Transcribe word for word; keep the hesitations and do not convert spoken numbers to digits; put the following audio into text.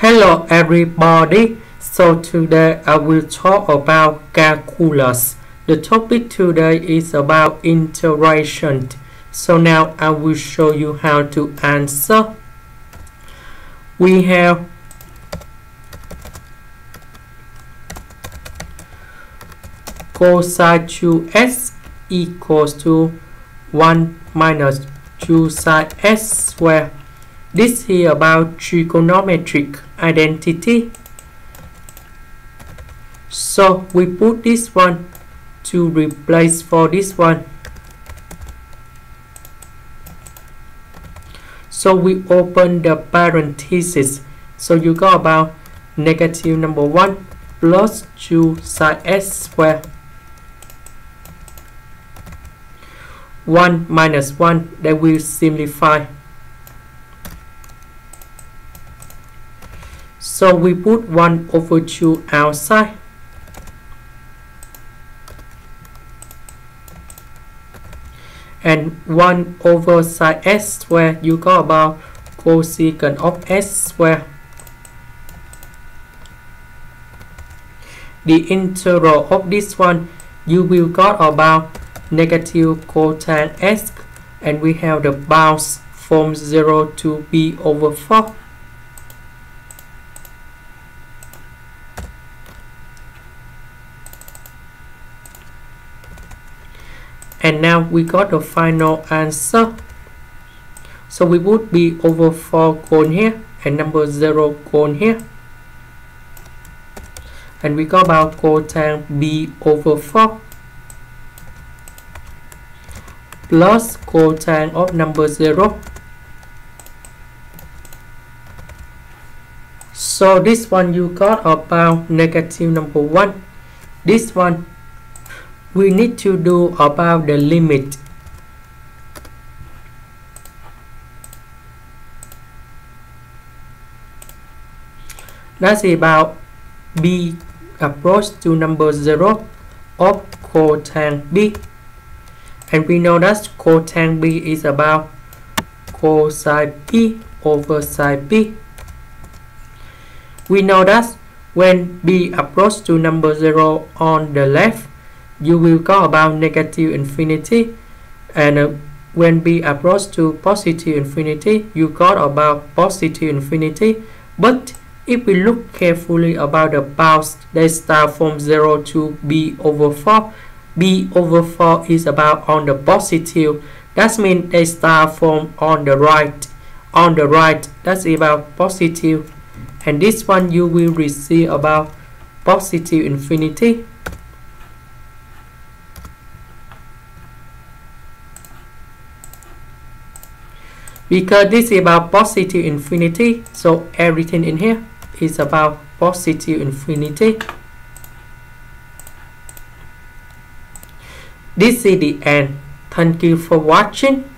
Hello everybody, so today I will talk about calculus. The topic today is about integration. So now I will show you how to answer. We have cosine two x equals to one minus two sine x squared. This here about trigonometric identity. So we put this one to replace for this one. So we open the parenthesis. So you got about negative number one plus two sine x squared. one minus one, that will simplify. So we put one over two outside. And one over sine s squared, you got about cosecant of s squared. The integral of this one, you will got about negative cotangent s. And we have the bounds from zero to b over four. And now we got the final answer. So we would be over four cone here and number zero cone here. And we got about cotangent b over four plus cotangent of number zero. So this one you got about negative number one. This one we need to do about the limit. That's about b approach to number zero of cotangent b. And we know that cotangent b is about cosine b over sine b. We know that when b approach to number zero on the left, you will go about negative infinity, and uh, when b approach to positive infinity, you got about positive infinity. But if we look carefully about the bounds, they start from zero to b over four. B over four is about on the positive. That means they start from on the right. On the right, that's about positive. And this one you will receive about positive infinity. Because this is about positive infinity, so everything in here is about positive infinity. This is the end. Thank you for watching.